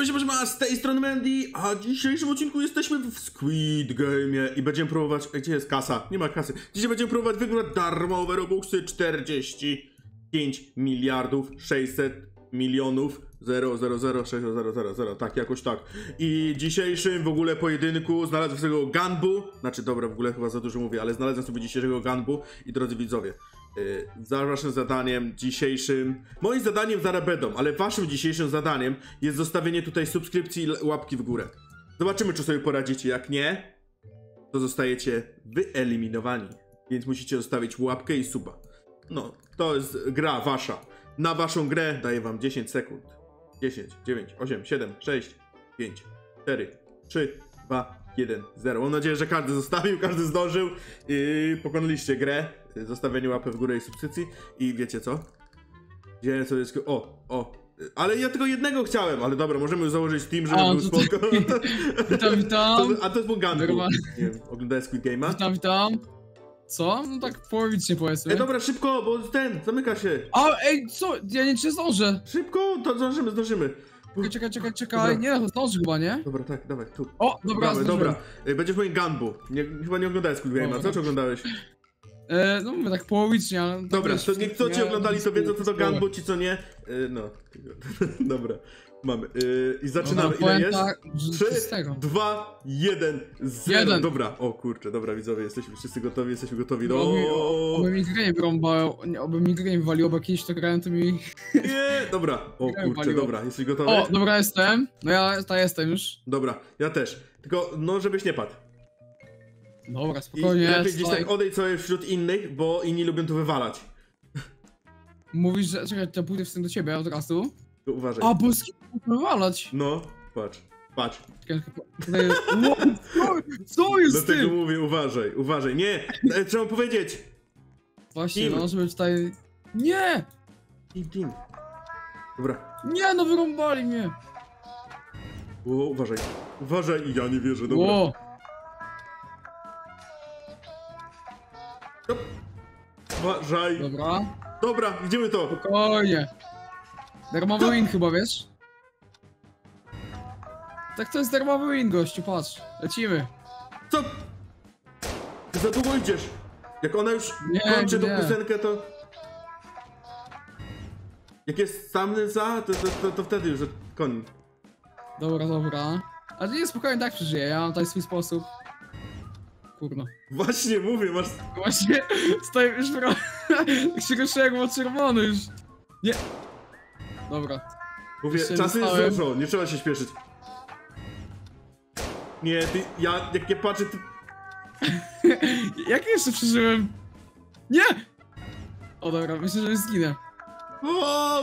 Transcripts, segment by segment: Siema, z tej strony Mendi, a w dzisiejszym odcinku jesteśmy w Squid Game i będziemy próbować... Gdzie jest kasa? Nie ma kasy. Dzisiaj będziemy próbować wygrać darmowe robuxy 45 600 000 000 000, tak, jakoś tak. I dzisiejszym w ogóle pojedynku znalazłem swojego ganbu, znaczy dobra, w ogóle chyba za dużo mówię, ale znalazłem sobie dzisiejszego ganbu i drodzy widzowie, za waszym zadaniem dzisiejszym, moim zadaniem zaraz będą, ale waszym dzisiejszym zadaniem jest zostawienie tutaj subskrypcji i łapki w górę. Zobaczymy, czy sobie poradzicie, jak nie, to zostajecie wyeliminowani, więc musicie zostawić łapkę i suba. No, to jest gra wasza. Na waszą grę daję wam 10 sekund. 10, 9, 8, 7, 6, 5, 4, 3, 2, 1, 0. Mam nadzieję, że każdy zostawił, każdy zdążył. Pokonaliście grę. Zostawienie łapy w górę i subskrypcji. I wiecie co? Wziąłem sobie... Ale ja tylko jednego chciałem, ale dobra, możemy już założyć team, żeby był spoko. Witam. A to jest mój ganbu. Nie wiem, oglądaję Squid Game'a. Witam. Co? No tak połowicznie powiedzmy. Dobra, szybko, bo ten, zamyka się. Co? Ja nie zdążę. Szybko, to zdążymy. Czekaj, nie, zdąży chyba, nie? Dobra, tak, dawaj, tu. Dobra, zdążymy. Będziesz moim ganbu. Chyba nie oglądałeś Squid Game'a, co oglądałeś? No mówię tak połowicznie, ale... Dobra, to niech co ci oglądali, to wiedzą co to ganbu, ci co nie. No, dobra, mamy. I zaczynamy, ile jest? 3, 2, 1, 0. Dobra, o kurczę, dobra widzowie, jesteśmy wszyscy gotowi, jesteśmy gotowi. Oby mi grę brąbał, oby mi grę walił, bo kiedyś to grałem, to mi... Nie, dobra, o kurczę, dobra, jesteś gotowy? Dobra, jestem, no ja jestem już. Dobra, ja też, tylko no żebyś nie padł. Dobra, spokojnie. I lepiej gdzieś tak odejdź sobie wśród innych, bo inni lubią tu wywalać. Mówisz, że... Czekaj, to pójdę w tym do ciebie od razu. To uważaj. Bo z kim wywalać? No, patrz. Co jest z tym? Dlatego mówię, uważaj. Nie, trzeba powiedzieć. Właśnie, no, żeby tutaj... Nie! Team. Dobra. Nie, no wyrąbali mnie. Uważaj. Ja nie wierzę, dobra. Uważaj. Dobra, widzimy to. Spokojnie. Darmowy win chyba, wiesz? Tak, to jest darmowy win, gościu, patrz. Lecimy. Co? Ty za długo idziesz. Jak ona już kończy tą piosenkę, to... Jak jest sam za, to wtedy już koniec. Dobra. A nie, spokojnie, tak przeżyję, ja mam tutaj swój sposób. Kurno. Właśnie mówię, masz... Właśnie, stoję już w się ruszyłem, bo czerwony już. Nie. Dobra. Mówię, czasy jest dużo, nie trzeba się śpieszyć. Nie, ty, ja, jak nie patrzę, ty... Jak jeszcze przeżyłem? Nie! Dobra, myślę, że zginę. Wow!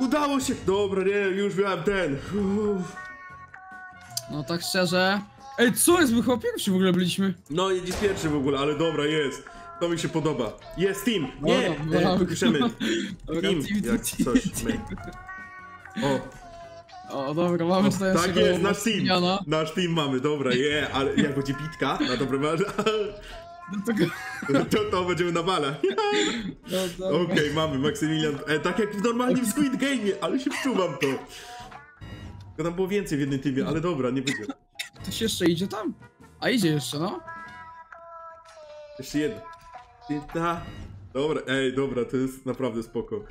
Udało się! Dobra, nie, już miałem ten. Uff. No tak szczerze... Ej, co jest? My chyba pierwsi w ogóle byliśmy. No, dziś pierwszy w ogóle, ale dobra, jest. To mi się podoba. Jest team! Nie! Tu piszemy. Team, jak coś, my. Dobra, mamy tutaj... Tak jest, nasz team. Nasz team mamy, dobra, ale jak będzie pitka na dobre marze... To będziemy na bale. Okej, mamy Maksymilian. Tak jak normalnie w Squid Game'ie, ale się wczuwam to. Tylko tam było więcej w jednej teamie, ale dobra, nie będzie. Ktoś jeszcze idzie tam? A idzie jeszcze, no? Jeszcze jedno. Dobra, dobra, to jest naprawdę spoko.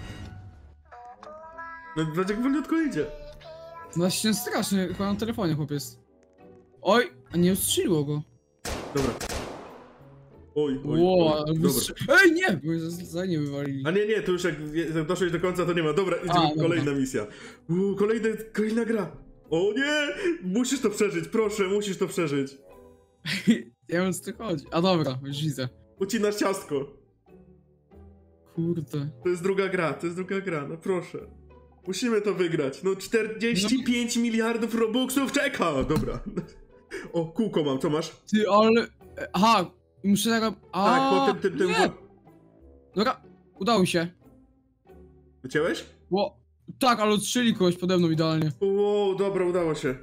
No jak wolniutko idzie? No się strasznie, chyba na telefonie chłopiec. Oj, a nie ustrzeliło go. Dobra. Oj, dobra. Ej, nie! Bo za nie wywalili. A nie, to już jak doszłeś do końca, to nie ma. Dobra, idziemy, kolejna misja. Kolejna gra. O nie! Musisz to przeżyć, proszę, musisz to przeżyć. Ja wiem, co tu chodzi. Dobra, już widzę. Ucinasz ciastko. Kurde. To jest druga gra, no proszę. Musimy to wygrać. No 45 miliardów robuxów czeka! Dobra. Kółko mam, co masz? Ty, ale... Aha, muszę teraz... Tak, po tym... Dobra, udało mi się. Wyciąłeś? Tak, ale odstrzeli kogoś pode mną idealnie. Dobra, udało się.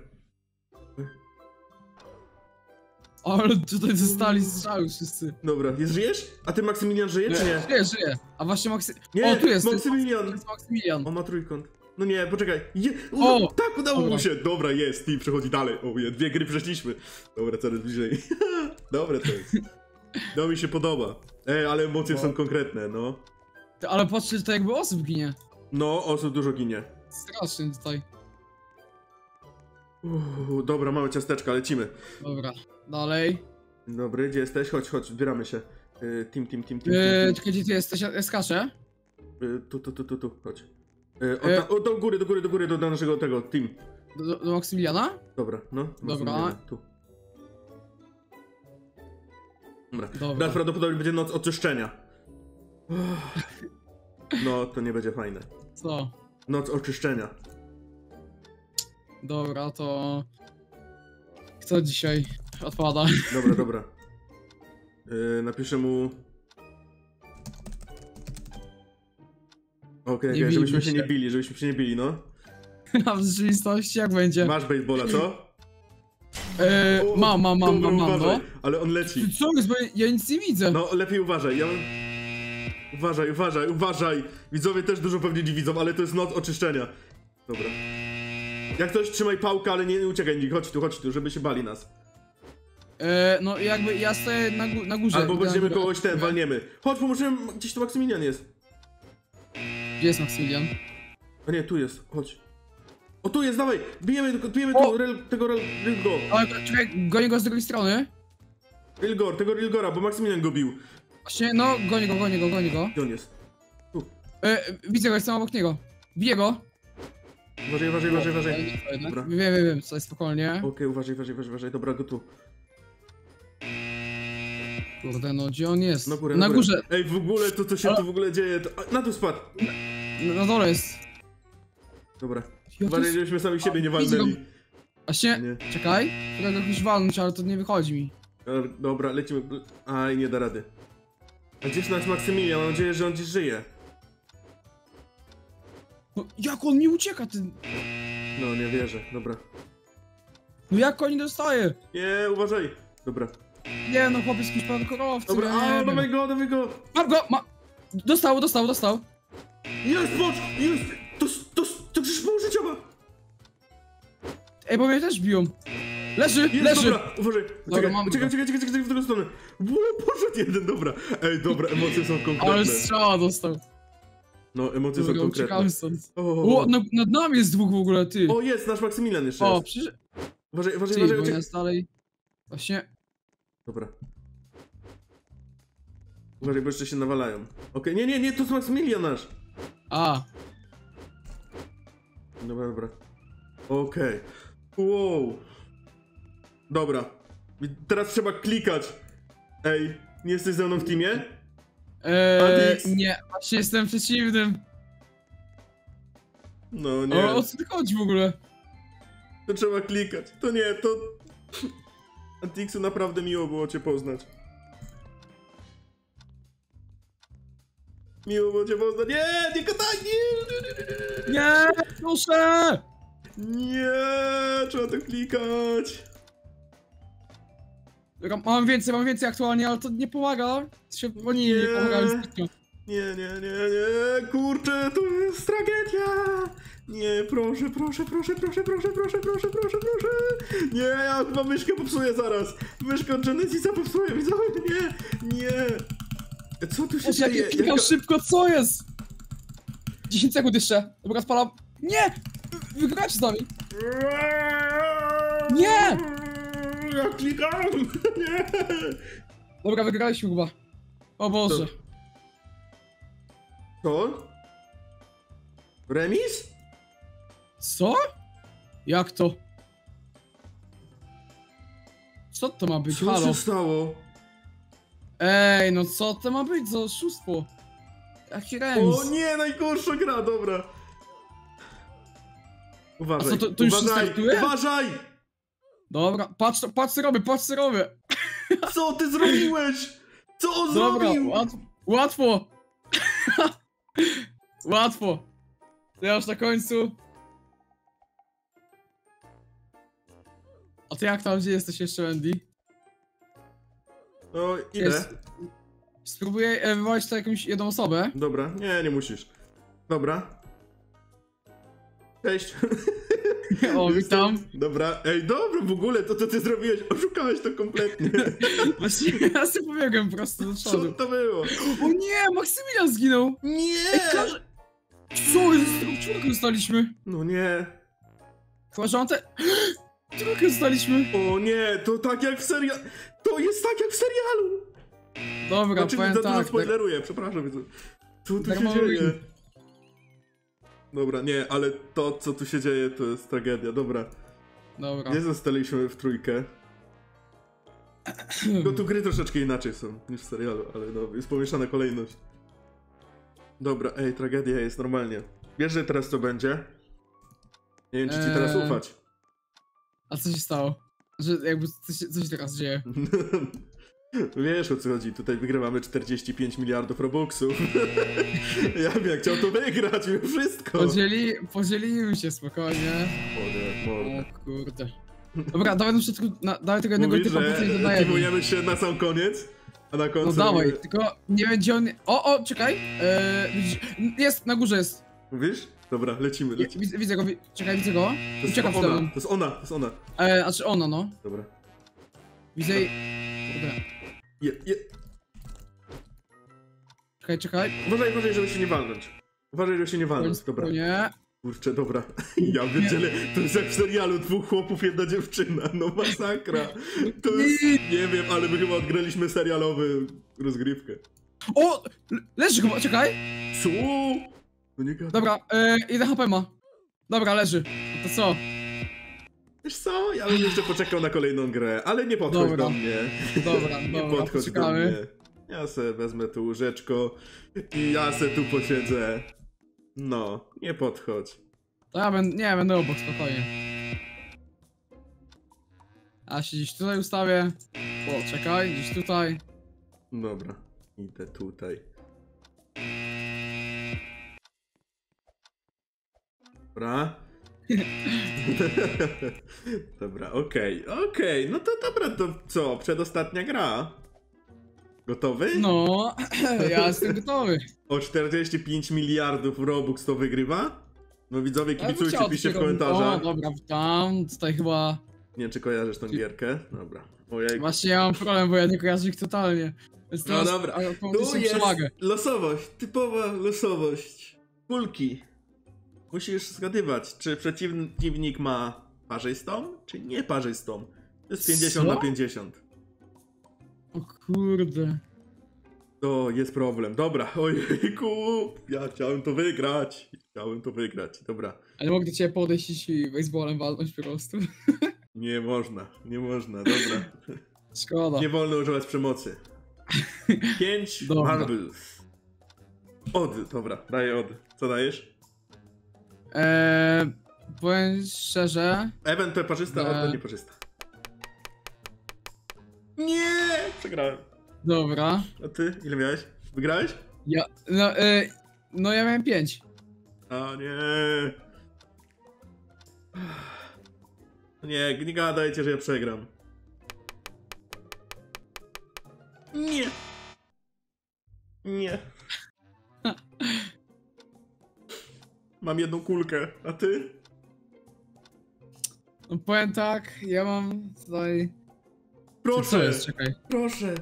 Ale tutaj zostali strzały wszyscy. Dobra, żyjesz? A ty Maksymilian żyje, czy nie? Żyje. A właśnie Maksymilian... tu jest Maksymilian. On ma trójkąt. No nie, poczekaj. O, tak, udało mu się. Dobra, jest. I przechodzi dalej. O, dwie gry przeszliśmy. Dobra, coraz bliżej. Dobra to jest. No mi się podoba. Ej, ale emocje są konkretne, no. Ale patrzcie, to jakby osób ginie. No, osób dużo ginie. Strasznie tutaj. Dobra, małe ciasteczka, lecimy. Dobra, dalej. Dobry, gdzie jesteś? Chodź, chodź, zbieramy się. Team. Czekaj, gdzie ty jesteś? Skaczę? Tu, chodź. Do góry, do naszego tego, team. Do Maksymiliana? Dobra, no. Dobra. Tu. Dobra. Teraz prawdopodobnie będzie noc oczyszczenia. No, to nie będzie fajne. Co? Noc oczyszczenia. Dobra, to... Kto dzisiaj odpada? Dobra. Napiszę mu... Okej, żebyśmy się nie bili, no. A w rzeczywistości jak będzie? Masz baseballa, co? Mam, no. Ale on leci. Co? Ja nic nie widzę. No, lepiej uważaj, Uważaj! Widzowie też dużo pewnie nie widzą, ale to jest noc oczyszczenia. Dobra. Jak ktoś trzymaj pałkę, ale nie uciekaj nikt. Chodź tu, żeby się bali nas. No jakby ja stoję na górze. Albo będziemy kogoś walniemy. Chodź, pomożemy, gdzieś tu Maksymilian jest. Gdzie jest Maksymilian? A nie, tu jest, chodź. O, tu jest, dawaj! Bijemy tu tego Rylgor. Ale czekaj, gonię go z drugiej strony. Rylgor, tego Rylgora, bo Maksymilian go bił. Właśnie, no, gonię go. Gdzie on jest? Tu. Widzę go, jestem obok niego. Biję go. Uważaj. Dobra. Wiem, tutaj spokojnie. Okej, uważaj, dobra, go tu. Kurde, no gdzie on jest? Na górze. Ej, w ogóle to co się tu w ogóle dzieje, to... Na tu spadł! Na dole jest. Dobra. Uważaj, żebyśmy sami siebie nie walnęli. Właśnie, nie. Czekaj. Trzeba go jakoś walnąć, ale to nie wychodzi mi. Dobra, lecimy. Aj, nie da rady. A gdzieś nasz Maksymilian, mam nadzieję, że on dziś żyje. No, jak on mi ucieka, ty... No, nie wierzę, dobra. No jak on nie dostaje? Nie, uważaj. Dobra. Nie, no chłopiec jakiś pan korowca. Dobra, a, dawaj go. Mam go, ma... Dostał. Jest, patrz, jest! To krzyżba użyciowa! Ej, bo mnie też biją. Leży! Dobra, uważaj, czekaj, w drugą stronę. Poszedł jeden, dobra. Ej, dobra, emocje są konkretne. Ale strzała dostał. No, emocje są konkretne. O, nad nami jest dwóch w ogóle, ty. O, jest, nasz Maksymilian jeszcze jest. O, przecież... Uważaj, jest dalej. Właśnie... Dobra. Uważaj, bo jeszcze się nawalają. Okej, nie, to jest Maksymilian nasz. A. Dobra. Okej. Wow. Dobra, teraz trzeba klikać. Ej, nie jesteś ze mną w teamie? Antix? Nie, właśnie jestem przeciwnym. No nie. O co ty chodzi w ogóle? To trzeba klikać, to nie, to... Antixu, naprawdę miło było cię poznać. Nie, gadaj, nie! Nie, proszę! Nie, trzeba to klikać. Mam więcej aktualnie, ale to nie pomaga. Oni nie pomagają zbytnio. Nie, kurczę, to jest tragedia. Nie, proszę. Nie, ja chyba myszkę popsuję zaraz. Myszkę od Genesisa popsuję, nie. Co tu się dzieje? Jak klikam szybko, co jest? 10 sekund jeszcze, dobra, spalam. Nie! Wygrać z nami. Nie! Ja klikam! Nie! Dobra, wygraliśmy chyba. O Boże. Co? Remis? Co? Jak to? Co to ma być? Co się stało? Ej, no co to ma być za oszustwo? Jaki remis? O nie, najgorsza gra, dobra. Uważaj, co, to już startuje? Uważaj! Dobra, patrz co robię. Co ty zrobiłeś? Co on zrobił? Łatwo. Łatwo. Ja już na końcu. A ty jak tam, gdzie jesteś jeszcze, Mendi? No, idę. Spróbuję wywołać tutaj jakąś jedną osobę. Dobra, nie musisz. Dobra. Cześć. O, witam. Dobra, ej, dobra, w ogóle to co ty zrobiłeś, oszukałeś to kompletnie. Właśnie ja sobie pobiegłem prosto do przodu. Co to było? O nie, Maksymilian zginął. Nie! Ej, co, z tego czwórkę dostaliśmy? No nie. Koleżante... Czwórkę dostaliśmy. O nie, to tak jak w serialu. To jest tak jak w serialu. Dobra, znaczy, powiem tak. Za dużo spoileruję, tak. Przepraszam. Co tu się dzieje? Dobra, nie, ale to, co tu się dzieje, to jest tragedia, dobra. Dobra. Nie zostaliśmy w trójkę. Tylko tu gry troszeczkę inaczej są niż w serialu, ale no, jest pomieszana kolejność. Dobra, ej, tragedia jest normalnie. Wiesz, że teraz co będzie? Nie wiem, czy ci teraz ufać. A co się stało? Że jakby coś teraz dzieje. Wiesz, o co chodzi, tutaj wygrywamy 45 miliardów robuxów. Ja bym chciał to wygrać, wszystko. Podzielimy się spokojnie. O kurde. Dobra, dawaj na początku, dawaj tego jednego typa, bo coś dodaję. Zajmujemy się na sam koniec, a na końcu... No dawaj, tylko nie będzie on... O, czekaj. Jest, na górze jest. Mówisz? Dobra, lecimy. Widzę go, czekaj, widzę go. Uciekam w stronę. To jest ona. Znaczy ona, no. Dobra. Widzę jej... Czekaj. Uważaj, żeby się nie walnąć. Dobra. Nie. Kurczę, dobra. Ja wiedzielę, to jest jak w serialu, 2 chłopów, 1 dziewczyna. No masakra. To jest, nie wiem, ale my chyba odgraliśmy serialowy rozgrywkę. O! Leży chyba, czekaj. Co? No nie gadam. Dobra, 1 HP ma. Dobra, leży. To co? Wiesz co? Ja bym jeszcze poczekał na kolejną grę, ale nie podchodź do mnie. Dobra, nie podchodź do mnie. Ja se wezmę tu łóżeczko i ja se tu posiedzę. No, nie podchodź. To ja będę obok, spokojnie. A się gdzieś tutaj ustawię. O, czekaj, gdzieś tutaj. Dobra, idę tutaj. Dobra. Dobra, okej. No to dobra, to co? Przedostatnia gra. Gotowy? No, ja jestem gotowy. O 45 miliardów Robux to wygrywa? No widzowie, kibicujcie, piszcie w komentarzach. O, dobra, witam. Tutaj chyba... Nie wiem, czy kojarzysz tą gierkę? Dobra. Ojej. Właśnie ja mam problem, bo ja nie kojarzę ich totalnie. Więc no dobra, tu jest losowość, typowa losowość. Kulki. Musisz zgadywać, czy przeciwnik ma parzystą, czy nieparzystą. To jest 50 na 50. O kurde. To jest problem. Dobra, ojejku. Ja chciałem to wygrać. Dobra. Ale mogę do ciebie podejść i baseballem walnąć po prostu. Nie można, dobra. Szkoda. Nie wolno używać przemocy. 5 marbles. Od, dobra, daję od. Co dajesz? Powiem szczerze... Event to parzysta, a to nie parzysta. Nie! Przegrałem. Dobra. A ty? Ile miałeś? Wygrałeś? Ja... No ja miałem 5. A nie... Nie, nie gadajcie, że ja przegram. Nie! Nie. Mam 1 kulkę, a ty? No powiem tak, ja mam tutaj... Proszę! Jest? Czekaj. Proszę!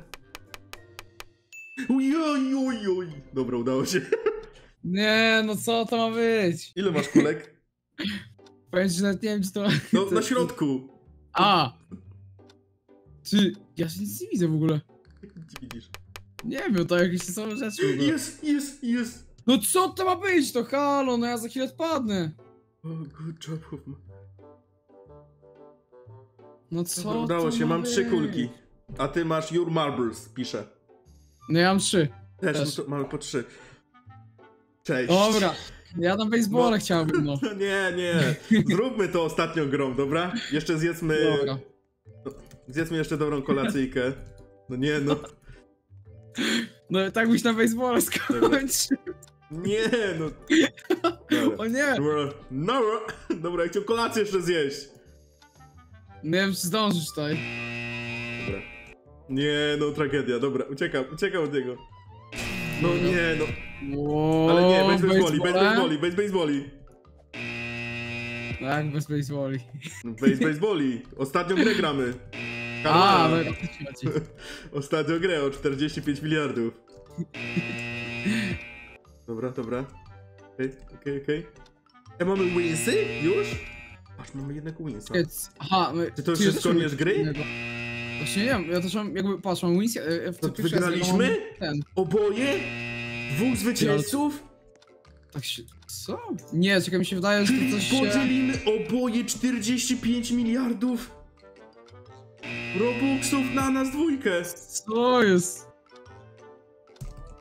Ujojojoj! Dobra, udało się. Nie, no co to ma być? Ile masz kulek? Powiem ci, że nawet nie wiem, czy to... No, na środku! A! Czy... Ja się nic nie widzę w ogóle. Gdzie widzisz? Nie wiem, to jakieś same rzeczy. Jest! No co to ma być? To halo, no ja za chwilę odpadnę. O, good job, Huffman. No co? Udało się, mam 3 kulki. A ty masz your marbles, piszę. No ja mam 3. Też. Mamy po 3. Cześć. Dobra, ja tam baseballę chciałbym, no. Nie. Zróbmy to ostatnią grą, dobra? Jeszcze zjedzmy... Dobra. Zjedzmy jeszcze dobrą kolacyjkę. No nie, no. No tak byś na baseball skończył. Nie no. Dobra. O nie. Dobra, ja chciał kolację jeszcze zjeść. Nie wiem, czy zdążysz tutaj. Dobra. Nie no, tragedia, dobra, uciekam od niego. No nie no. Ale nie, weź baseboli. No jak bez baseboli? No bez baseboli. Ostatnią grę gramy. A, no ostatnią grę o 45 miliardów. Dobra, dobra. Okej. Mamy winsy? Już? Aż mamy jednak winsa. Aha, my... Czy to już jest koniec gry? Właśnie nie wiem, ja też mam jakby, patrz, mam wins... To wygraliśmy? Oboje? Dwóch zwycięzców? Tak się... co? Nie, czekaj, mi się wydaje, że to coś się... Podzielimy oboje 45 miliardów... Robuxów na nas dwójkę! Co jest?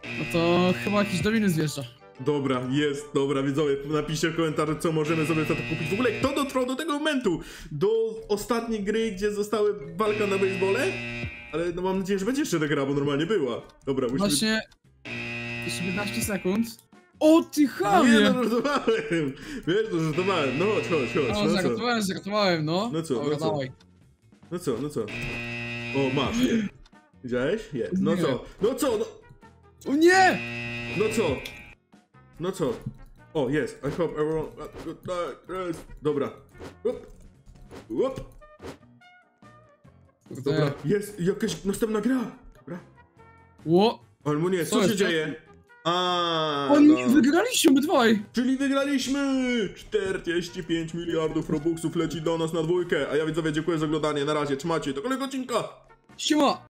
No to chyba jakiś dominy zwierzę. Dobra, jest, dobra, widzowie, napiszcie w komentarzu, co możemy sobie za to kupić. W ogóle, kto dotrwał do tego momentu? Do ostatniej gry, gdzie została walka na basebole? Ale no mam nadzieję, że będzie jeszcze ta gra, bo normalnie była. Dobra, musimy... Właśnie... Jeszcze 15 sekund. O ty chamie! Nie, no żartowałem! Wiesz, no żartowałem, no chodź. No żartowałem, no. No co, dobra, no co? No co? O, masz, je. Widziałeś? Je. No nie. No co? O nie! No co? O, jest. I hope everyone... Dobra. Up. Dobra, jest jakaś następna gra. Dobra. Ło. Ale mu nie, co się dzieje? A, oni no. Wygraliśmy dwaj! Czyli wygraliśmy! 45 miliardów robuxów leci do nas na dwójkę. A ja widzowie dziękuję za oglądanie, na razie, trzymajcie, do kolejnego odcinka! Siema!